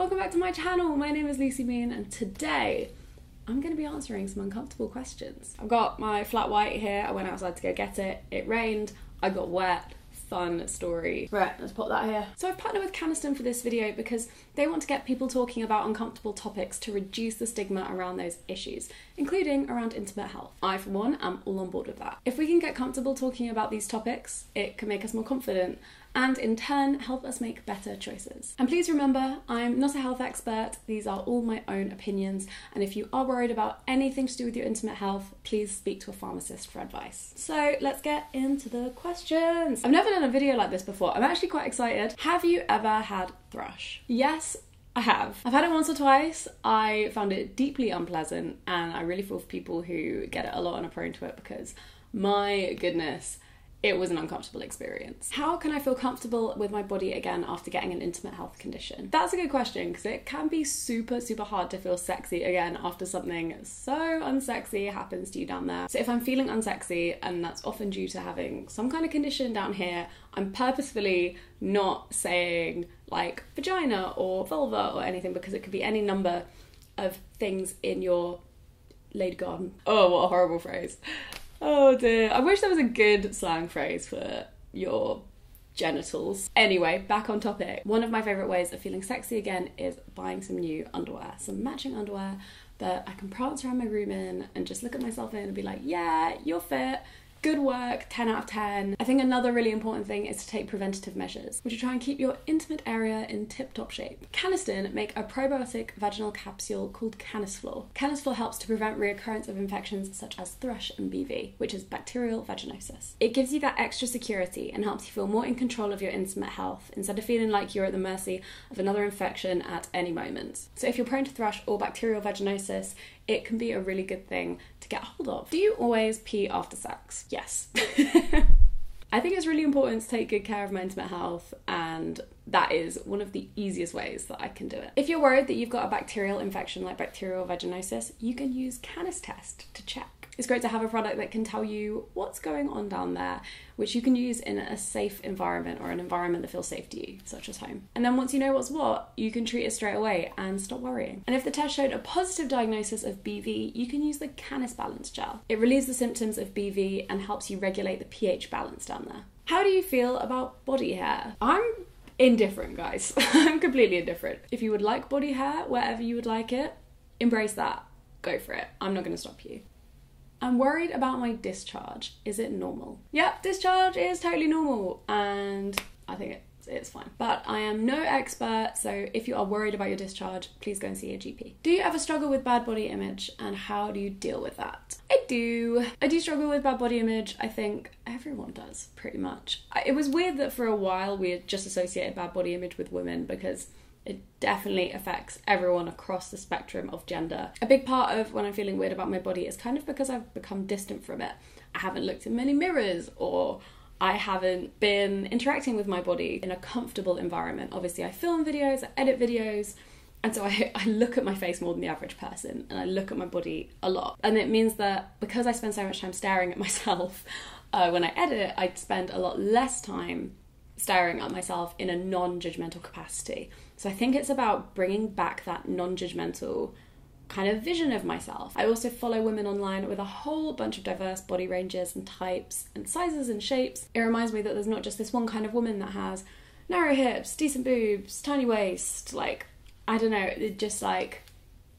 welcome back to my channel. My name is Lucy Moon and today I'm going to be answering some uncomfortable questions. I've got my flat white here. I went outside to go get it. It rained. I got wet. Fun story. Right, let's put that here. So I've partnered with Canesten for this video because they want to get people talking about uncomfortable topics to reduce the stigma around those issues, including around intimate health. I, for one, am all on board with that. If we can get comfortable talking about these topics, it can make us more confident and in turn help us make better choices. And please remember, I'm not a health expert. These are all my own opinions. And if you are worried about anything to do with your intimate health, please speak to a pharmacist for advice. So let's get into the questions. I've never done a video like this before. I'm actually quite excited. Have you ever had thrush? Yes, I have. I've had it once or twice. I found it deeply unpleasant and I really feel for people who get it a lot and are prone to it because my goodness, it was an uncomfortable experience. How can I feel comfortable with my body again after getting an intimate health condition? That's a good question because it can be super hard to feel sexy again after something so unsexy happens to you down there. So if I'm feeling unsexy, and that's often due to having some kind of condition down here, I'm purposefully not saying like vagina or vulva or anything because it could be any number of things in your lady garden. Oh, what a horrible phrase. Oh dear, I wish there was a good slang phrase for your genitals. Anyway, back on topic. One of my favourite ways of feeling sexy again is buying some new underwear, some matching underwear that I can prance around my room in and just look at myself in and be like, yeah, you're fit, good work, 10 out of 10. I think another really important thing is to take preventative measures, which are try and keep your intimate area in tip-top shape. Canesten make a probiotic vaginal capsule called Canesflor. Canesflor helps to prevent reoccurrence of infections such as thrush and BV, which is bacterial vaginosis. It gives you that extra security and helps you feel more in control of your intimate health instead of feeling like you're at the mercy of another infection at any moment. So if you're prone to thrush or bacterial vaginosis, it can be a really good thing to get hold of. Do you always pee after sex? Yes. I think it's really important to take good care of my intimate health, and that is one of the easiest ways that I can do it. If you're worried that you've got a bacterial infection like bacterial vaginosis, you can use Canesten to check. It's great to have a product that can tell you what's going on down there, which you can use in a safe environment or an environment that feels safe to you, such as home. And then once you know what's what, you can treat it straight away and stop worrying. And if the test showed a positive diagnosis of BV, you can use the Canis Balance Gel. It relieves the symptoms of BV and helps you regulate the pH balance down there. How do you feel about body hair? I'm indifferent, guys. I'm completely indifferent. If you would like body hair, wherever you would like it, embrace that. Go for it. I'm not going to stop you. I'm worried about my discharge. Is it normal? Yep, discharge is totally normal and I think it's fine. But I am no expert, so if you are worried about your discharge, please go and see your GP. Do you ever struggle with bad body image and how do you deal with that? I do. I do struggle with bad body image. I think everyone does, pretty much. It was weird that for a while we had just associated bad body image with women because it definitely affects everyone across the spectrum of gender. A big part of when I'm feeling weird about my body is kind of because I've become distant from it. I haven't looked in many mirrors, or I haven't been interacting with my body in a comfortable environment. Obviously I film videos, I edit videos, and so I look at my face more than the average person, and I look at my body a lot. And it means that because I spend so much time staring at myself, when I edit, I spend a lot less time staring at myself in a non-judgmental capacity. So I think it's about bringing back that non-judgmental kind of vision of myself. I also follow women online with a whole bunch of diverse body ranges and types and sizes and shapes. It reminds me that there's not just this one kind of woman that has narrow hips, decent boobs, tiny waist, like, I don't know, it just like,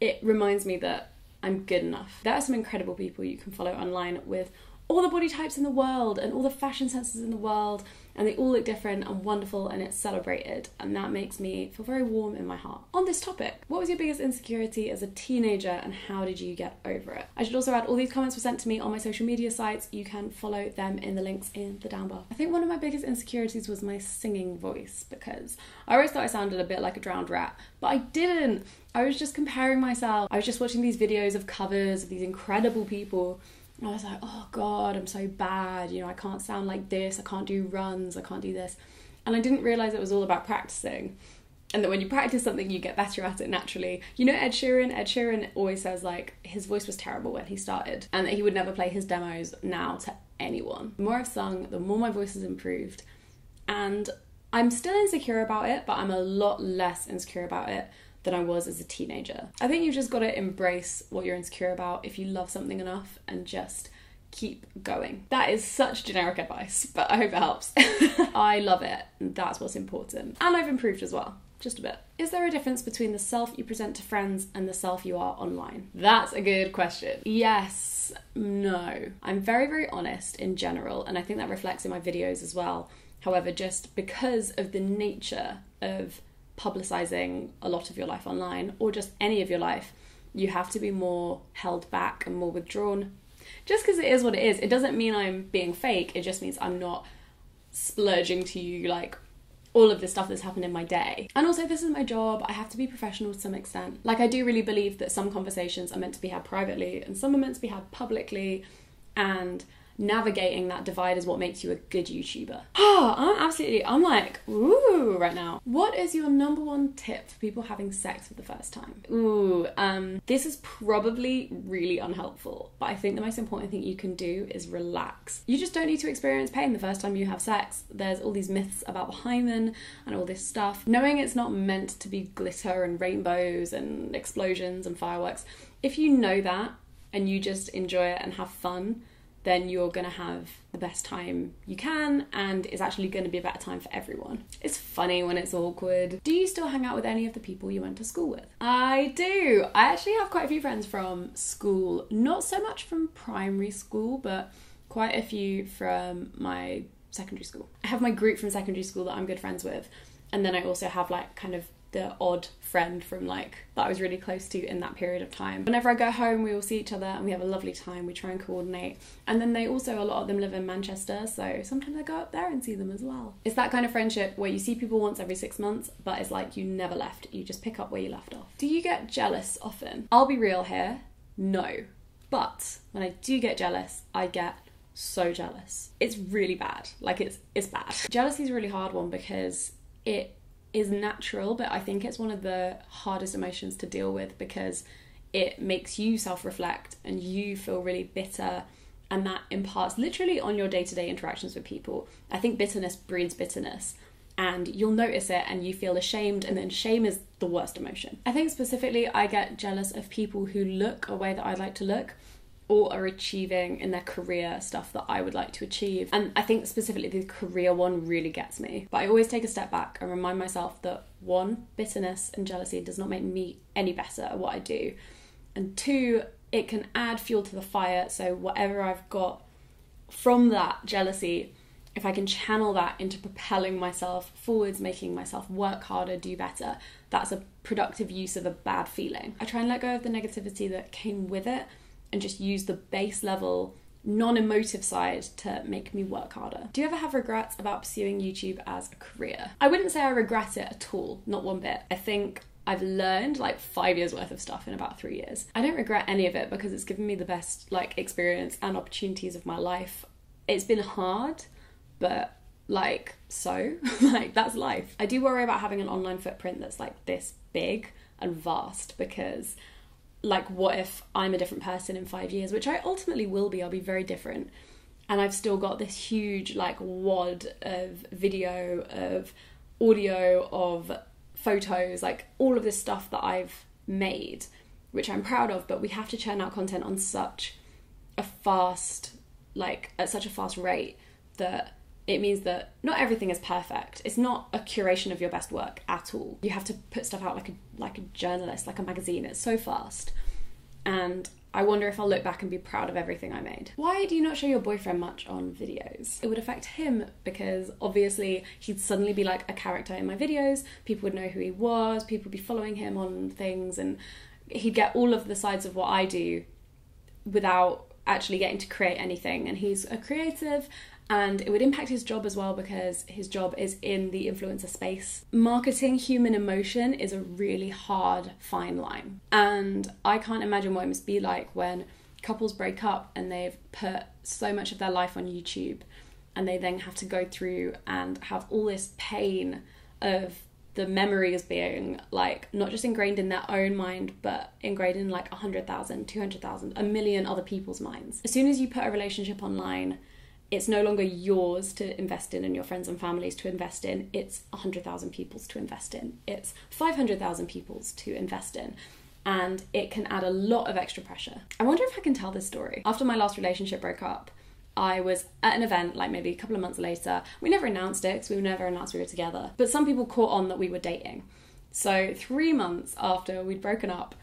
it reminds me that I'm good enough. There are some incredible people you can follow online with all the body types in the world and all the fashion senses in the world, and they all look different and wonderful, and it's celebrated, and that makes me feel very warm in my heart. On this topic, what was your biggest insecurity as a teenager and how did you get over it? I should also add all these comments were sent to me on my social media sites. You can follow them in the links in the down bar. I think one of my biggest insecurities was my singing voice, because I always thought I sounded a bit like a drowned rat, but I didn't. I was just comparing myself. I was just watching these videos of covers of these incredible people. I was like, oh God, I'm so bad, you know, I can't sound like this, I can't do runs, I can't do this. And I didn't realise it was all about practising, and that when you practice something you get better at it naturally. You know Ed Sheeran always says like his voice was terrible when he started and that he would never play his demos now to anyone. The more I've sung, the more my voice has improved, and I'm still insecure about it, but I'm a lot less insecure about it than I was as a teenager. I think you've just got to embrace what you're insecure about if you love something enough and just keep going. That is such generic advice, but I hope it helps. I love it, and that's what's important. And I've improved as well, just a bit. Is there a difference between the self you present to friends and the self you are online? That's a good question. Yes, no. I'm very, very honest in general, and I think that reflects in my videos as well. However, just because of the nature of publicizing a lot of your life online, or just any of your life, you have to be more held back and more withdrawn. Just because it is what it is, it doesn't mean I'm being fake, it just means I'm not splurging to you like all of the stuff that's happened in my day. And also, this is my job, I have to be professional to some extent. Like, I do really believe that some conversations are meant to be had privately and some are meant to be had publicly, and navigating that divide is what makes you a good YouTuber. Oh, I'm like, ooh, right now. What is your #1 tip for people having sex for the first time? Ooh, this is probably really unhelpful, but I think the most important thing you can do is relax. You just don't need to experience pain the first time you have sex. There's all these myths about the hymen and all this stuff. Knowing it's not meant to be glitter and rainbows and explosions and fireworks, if you know that and you just enjoy it and have fun, then you're gonna have the best time you can, and it's actually gonna be a better time for everyone. It's funny when it's awkward. Do you still hang out with any of the people you went to school with? I do. I actually have quite a few friends from school, not so much from primary school, but quite a few from my secondary school. I have my group from secondary school that I'm good friends with, and then I also have like kind of the odd friend from like that I was really close to in that period of time. Whenever I go home, we all see each other and we have a lovely time. We try and coordinate, and then they also, a lot of them live in Manchester, so sometimes I go up there and see them as well. It's that kind of friendship where you see people once every 6 months, but it's like you never left, you just pick up where you left off. Do you get jealous often? I'll be real here, no, but when I do get jealous, I get so jealous. It's really bad, like it's bad. Jealousy is a really hard one because it is natural, but I think it's one of the hardest emotions to deal with because it makes you self-reflect and you feel really bitter, and that imparts literally on your day-to-day interactions with people. I think bitterness breeds bitterness, and you'll notice it and you feel ashamed, and then shame is the worst emotion. I think specifically I get jealous of people who look a way that I'd like to look, or are achieving in their career stuff that I would like to achieve. And I think specifically the career one really gets me. But I always take a step back and remind myself that, one, bitterness and jealousy does not make me any better at what I do. And two, it can add fuel to the fire. So whatever I've got from that jealousy, if I can channel that into propelling myself forwards, making myself work harder, do better, that's a productive use of a bad feeling. I try and let go of the negativity that came with it and just use the base level, non-emotive side to make me work harder. Do you ever have regrets about pursuing YouTube as a career? I wouldn't say I regret it at all, not one bit. I think I've learned like 5 years worth of stuff in about 3 years. I don't regret any of it because it's given me the best like experience and opportunities of my life. It's been hard, but like so, like that's life. I do worry about having an online footprint that's like this big and vast because like, what if I'm a different person in 5 years, which I ultimately will be. I'll be very different. And I've still got this huge like wad of video, of audio, of photos, like all of this stuff that I've made, which I'm proud of, but we have to churn out content on such a fast, like at such a fast rate that it means that not everything is perfect. It's not a curation of your best work at all. You have to put stuff out like a journalist, like a magazine. It's so fast. And I wonder if I'll look back and be proud of everything I made. Why do you not show your boyfriend much on videos? It would affect him because obviously he'd suddenly be like a character in my videos. People would know who he was. People would be following him on things, and he'd get all of the sides of what I do without actually getting to create anything. And he's a creative, and it would impact his job as well because his job is in the influencer space. Marketing human emotion is a really hard fine line, and I can't imagine what it must be like when couples break up and they've put so much of their life on YouTube, and they then have to go through and have all this pain of the memories being like not just ingrained in their own mind, but ingrained in like 100,000, 200,000, 1 million other people's minds. As soon as you put a relationship online, it's no longer yours to invest in and your friends and families to invest in. It's 100,000 people's to invest in. It's 500,000 people's to invest in. And it can add a lot of extra pressure. I wonder if I can tell this story. After my last relationship broke up, I was at an event, like maybe a couple of months later. We never announced it because we never announced we were together. But some people caught on that we were dating. So 3 months after we'd broken up,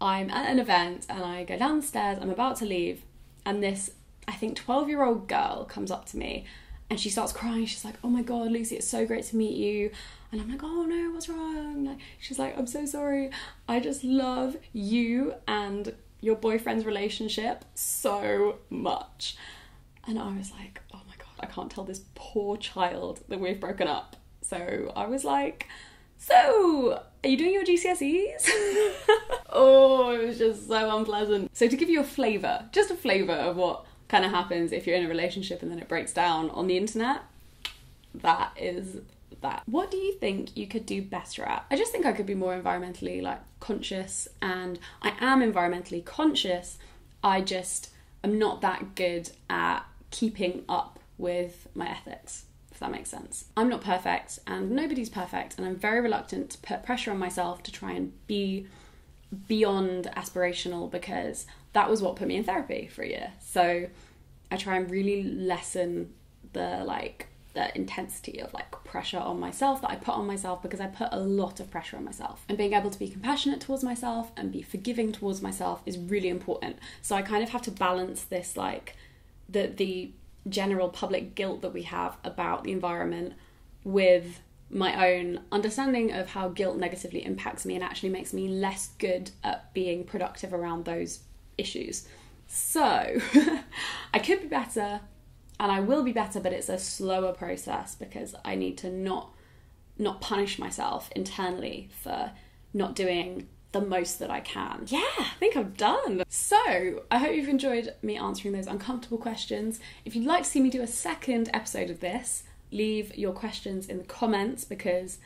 I'm at an event and I go downstairs, I'm about to leave, and this, I think, 12-year-old girl comes up to me and she starts crying. She's like, "Oh my God, Lucy, it's so great to meet you." And I'm like, "Oh no, what's wrong?" She's like, "I'm so sorry. I just love you and your boyfriend's relationship so much." And I was like, oh my God, I can't tell this poor child that we've broken up. So I was like, "So, are you doing your GCSEs?" Oh, it was just so unpleasant. So to give you a flavour, just a flavour of what kind of happens if you're in a relationship and then it breaks down on the internet, that is that. What do you think you could do better at? I just think I could be more environmentally conscious, and I am environmentally conscious. I just am not that good at keeping up with my ethics, if that makes sense. I'm not perfect and nobody's perfect, and I'm very reluctant to put pressure on myself to try and be beyond aspirational, because that was what put me in therapy for a year. So I try and really lessen the intensity of pressure on myself that I put on myself, because I put a lot of pressure on myself. And being able to be compassionate towards myself and be forgiving towards myself is really important. So I kind of have to balance this the general public guilt that we have about the environment with my own understanding of how guilt negatively impacts me and actually makes me less good at being productive around those issues. So I could be better, and I will be better, but it's a slower process, because I need to not punish myself internally for not doing the most that I can. Yeah, I think I'm done. So I hope you've enjoyed me answering those uncomfortable questions. If you'd like to see me do a second episode of this, leave your questions in the comments, because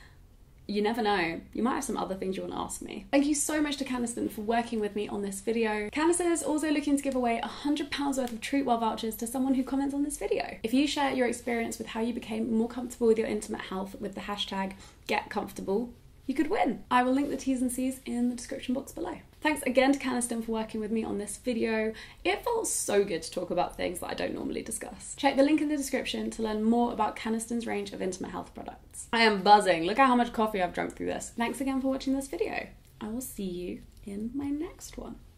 you never know, you might have some other things you want to ask me. Thank you so much to Canesten for working with me on this video. Canesten is also looking to give away £100 worth of Treatwell vouchers to someone who comments on this video. If you share your experience with how you became more comfortable with your intimate health with the hashtag #GetComfortable, you could win. I will link the T's and C's in the description box below. Thanks again to Canesten for working with me on this video. It felt so good to talk about things that I don't normally discuss. Check the link in the description to learn more about Canesten's range of intimate health products. I am buzzing. Look at how much coffee I've drunk through this. Thanks again for watching this video. I will see you in my next one.